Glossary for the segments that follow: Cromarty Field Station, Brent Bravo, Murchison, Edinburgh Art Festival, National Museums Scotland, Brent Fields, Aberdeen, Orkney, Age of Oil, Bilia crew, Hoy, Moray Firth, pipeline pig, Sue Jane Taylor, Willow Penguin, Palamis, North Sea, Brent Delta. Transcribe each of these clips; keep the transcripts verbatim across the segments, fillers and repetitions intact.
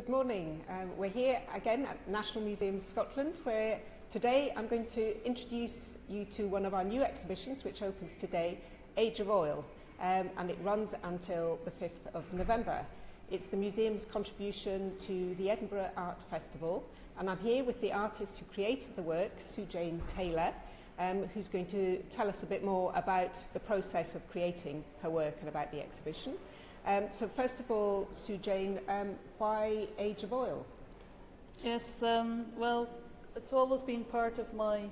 Good morning. Um, we're here again at National Museums Scotland, where today I'm going to introduce you to one of our new exhibitions which opens today, Age of Oil, um, and it runs until the fifth of November. It's the museum's contribution to the Edinburgh Art Festival, and I'm here with the artist who created the work, Sue Jane Taylor, um, who's going to tell us a bit more about the process of creating her work and about the exhibition. Um, so first of all, Sue Jane, um, why Age of Oil? Yes, um, well, it's always been part of my,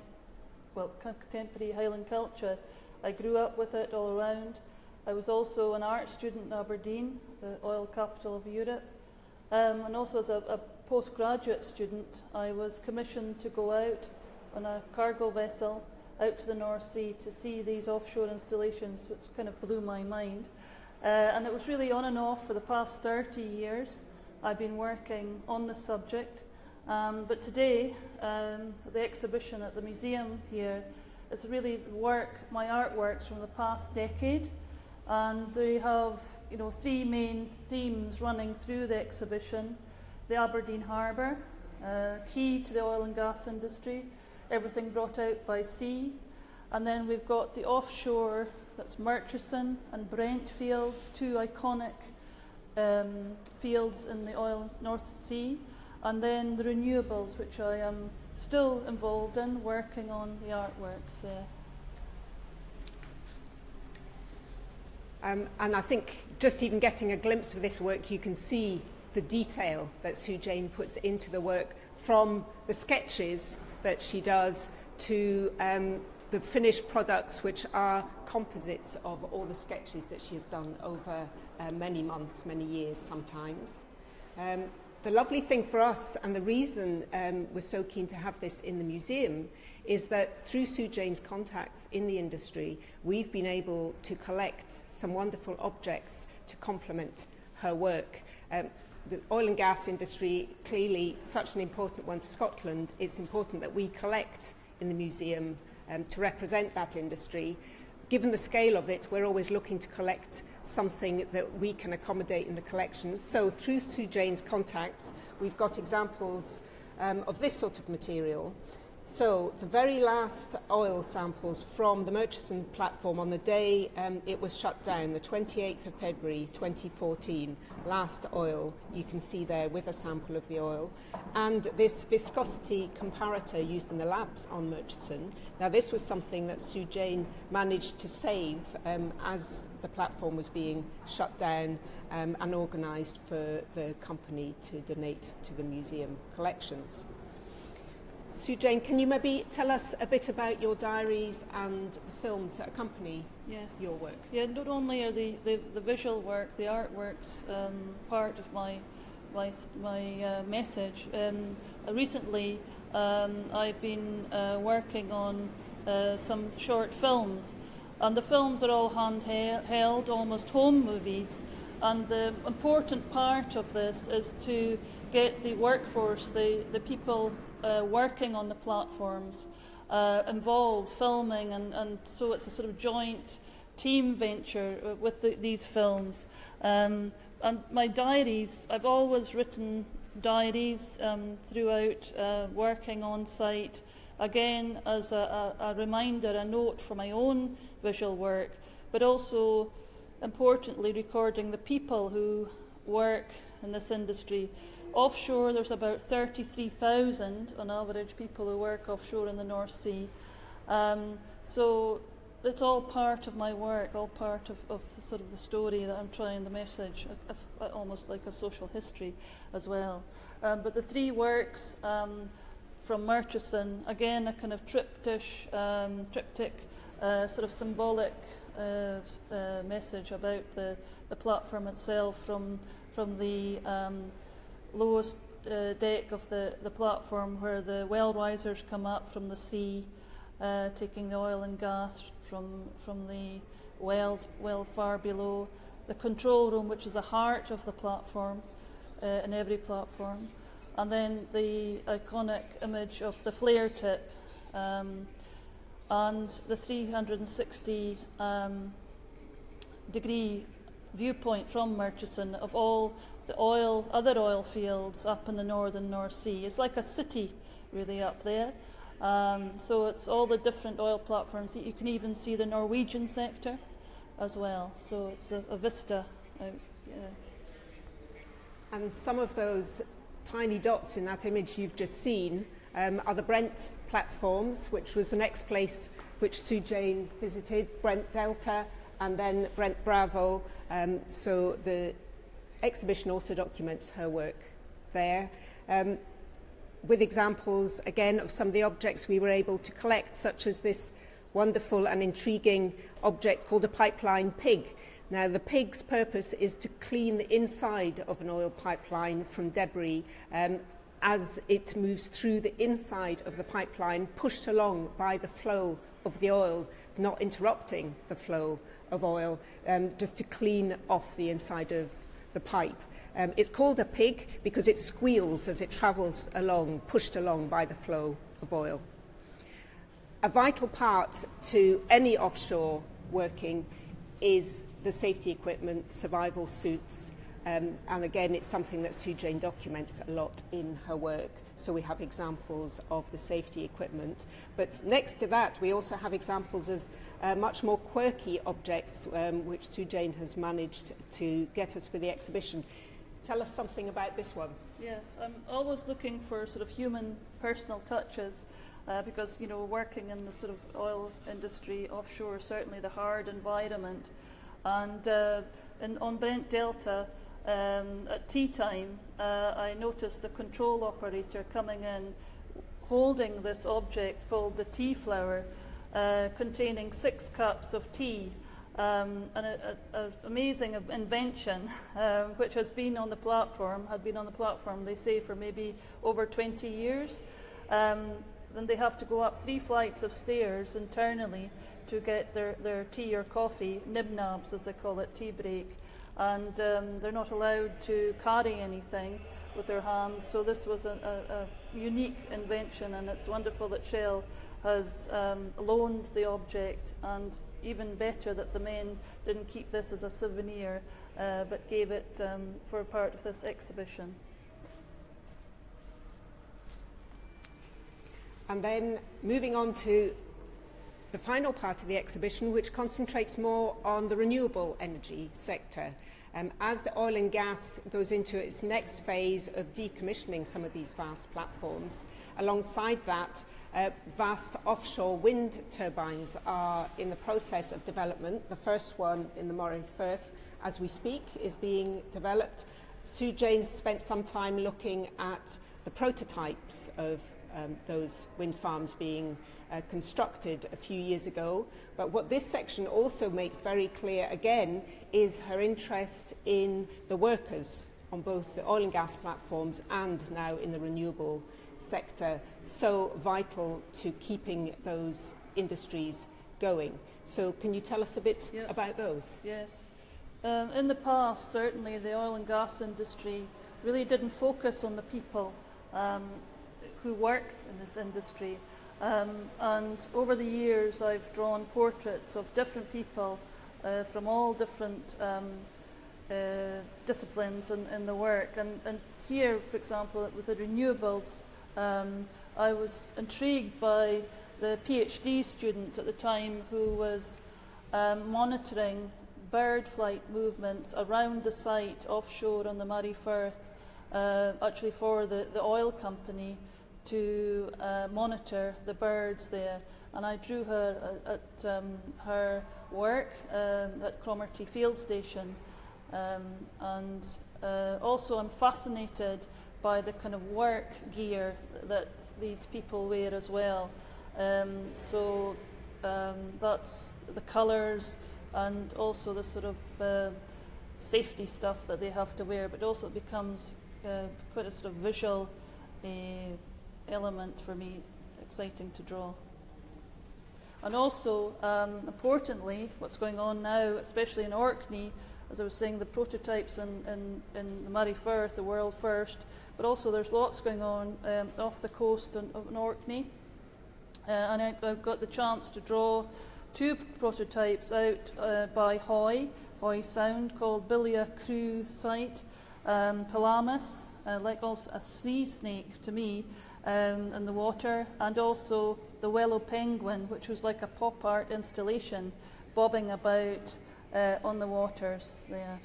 well, contemporary Highland culture. I grew up with it all around. I was also an art student in Aberdeen, the oil capital of Europe. Um, and also as a, a postgraduate student, I was commissioned to go out on a cargo vessel out to the North Sea to see these offshore installations, which kind of blew my mind. Uh, and it was really on and off for the past thirty years. I've been working on the subject. Um, but today, um, the exhibition at the museum here is really work, my artworks from the past decade. And they have, you know, three main themes running through the exhibition. The Aberdeen Harbour, uh, key to the oil and gas industry, everything brought out by sea. And then we've got the offshore, that's Murchison and Brent Fields, two iconic um, fields in the oil North Sea. And then the renewables, which I am still involved in, working on the artworks there. Um, and I think just even getting a glimpse of this work, you can see the detail that Sue Jane puts into the work, from the sketches that she does to um, the finished products, which are composites of all the sketches that she has done over uh, many months, many years sometimes. Um, the lovely thing for us, and the reason um, we're so keen to have this in the museum, is that through Sue Jane's contacts in the industry, we've been able to collect some wonderful objects to complement her work. Um, the oil and gas industry, clearly such an important one to Scotland, it's important that we collect in the museum Um, to represent that industry. Given the scale of it, we're always looking to collect something that we can accommodate in the collections. So through Sue Jane's contacts, we've got examples um, of this sort of material. So the very last oil samples from the Murchison platform on the day um, it was shut down, the twenty-eighth of February twenty fourteen, last oil, you can see there with a sample of the oil. And this viscosity comparator used in the labs on Murchison. Now this was something that Sue Jane managed to save um, as the platform was being shut down um, and organised for the company to donate to the museum collections. Sue Jane, can you maybe tell us a bit about your diaries and the films that accompany yes. your work? Yeah, not only are the, the, the visual work, the artworks, um, part of my, my, my uh, message. Um, recently, um, I've been uh, working on uh, some short films, and the films are all hand-held, almost home movies. And the important part of this is to get the workforce, the, the people uh, working on the platforms uh, involved, filming, and, and so it's a sort of joint team venture with the, these films. Um, and my diaries, I've always written diaries um, throughout uh, working on site, again as a, a, a reminder, a note for my own visual work, but also importantly recording the people who work in this industry. Offshore, there's about thirty-three thousand on average people who work offshore in the North Sea. Um, so it's all part of my work, all part of, of the, sort of the story that I'm trying, the message, a, a, almost like a social history as well. Um, but the three works um, from Murchison, again a kind of triptych, um, triptych uh, sort of symbolic Uh, uh, message about the, the platform itself, from from the um, lowest uh, deck of the, the platform where the well risers come up from the sea, uh, taking the oil and gas from from the wells well far below, the control room, which is the heart of the platform, uh, in every platform, and then the iconic image of the flare tip, um, and the three hundred sixty um, degree viewpoint from Murchison of all the oil, other oil fields up in the northern North Sea. It's like a city really up there. Um, so it's all the different oil platforms. You can even see the Norwegian sector as well. So it's a, a vista out, yeah. And some of those tiny dots in that image you've just seen um, are the Brent platforms, which was the next place which Sue Jane visited, Brent Delta and then Brent Bravo. Um, so the exhibition also documents her work there, um, with examples again of some of the objects we were able to collect, such as this wonderful and intriguing object called a pipeline pig. Now, the pig's purpose is to clean the inside of an oil pipeline from debris um, as it moves through the inside of the pipeline, pushed along by the flow of the oil, not interrupting the flow of oil, um, just to clean off the inside of the pipe. Um, it's called a pig because it squeals as it travels along, pushed along by the flow of oil. A vital part to any offshore working is the safety equipment, survival suits, um, and again it's something that Sue Jane documents a lot in her work, so we have examples of the safety equipment. But next to that we also have examples of uh, much more quirky objects um, which Sue Jane has managed to get us for the exhibition. Tell us something about this one. Yes, I'm always looking for sort of human personal touches uh, because, you know, working in the sort of oil industry offshore, certainly the hard environment. And uh, in, on Brent Delta, um, at tea time, uh, I noticed the control operator coming in holding this object called the tea flower, uh, containing six cups of tea. Um, an amazing invention um, which has been on the platform, had been on the platform, they say, for maybe over twenty years. Um, then they have to go up three flights of stairs internally to get their, their tea or coffee, nib-nabs as they call it, tea break. And um, they're not allowed to carry anything with their hands. So this was a, a, a unique invention, and it's wonderful that Shell has um, loaned the object, and even better that the men didn't keep this as a souvenir, uh, but gave it um, for part of this exhibition. And then moving on to the final part of the exhibition, which concentrates more on the renewable energy sector. Um, as the oil and gas goes into its next phase of decommissioning some of these vast platforms, alongside that, uh, vast offshore wind turbines are in the process of development. The first one in the Moray Firth, as we speak, is being developed. Sue Jane spent some time looking at the prototypes of Um, those wind farms being uh, constructed a few years ago. But what this section also makes very clear again is her interest in the workers on both the oil and gas platforms and now in the renewable sector, so vital to keeping those industries going. So can you tell us a bit yep. about those? Yes. Um, in the past, certainly the oil and gas industry really didn't focus on the people um, who worked in this industry, um, and over the years I've drawn portraits of different people uh, from all different um, uh, disciplines in, in the work, and, and here, for example, with the renewables, um, I was intrigued by the PhD student at the time who was um, monitoring bird flight movements around the site offshore on the Moray Firth, uh, actually for the, the oil company, to uh, monitor the birds there. And I drew her at, at um, her work um, at Cromarty Field Station. Um, and uh, also I'm fascinated by the kind of work gear that these people wear as well. Um, so um, that's the colours and also the sort of uh, safety stuff that they have to wear, but also it becomes uh, quite a sort of visual uh, element for me, exciting to draw. And also, um, importantly, what's going on now, especially in Orkney, as I was saying, the prototypes in, in, in the Moray Firth, the world first, but also there's lots going on um, off the coast of Orkney. Uh, and I, I got the chance to draw two prototypes out uh, by Hoy, Hoy Sound, called Bilia Crew site, um, Palamis, uh, like also a sea snake to me, um, in the water, and also the Willow Penguin, which was like a pop art installation, bobbing about uh, on the waters there.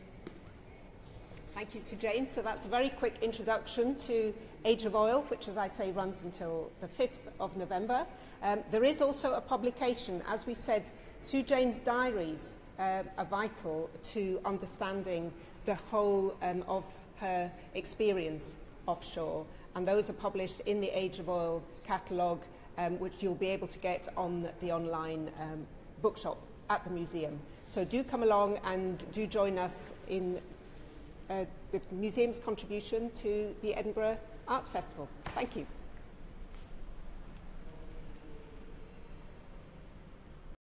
Thank you, Sue Jane. So that's a very quick introduction to Age of Oil, which, as I say, runs until the fifth of November. Um, there is also a publication. As we said, Sue Jane's diaries uh, are vital to understanding the whole um, of her experience offshore. And those are published in the Age of Oil catalogue, um, which you'll be able to get on the online um, bookshop at the museum. So do come along and do join us in Uh, the museum's contribution to the Edinburgh Art Festival. Thank you.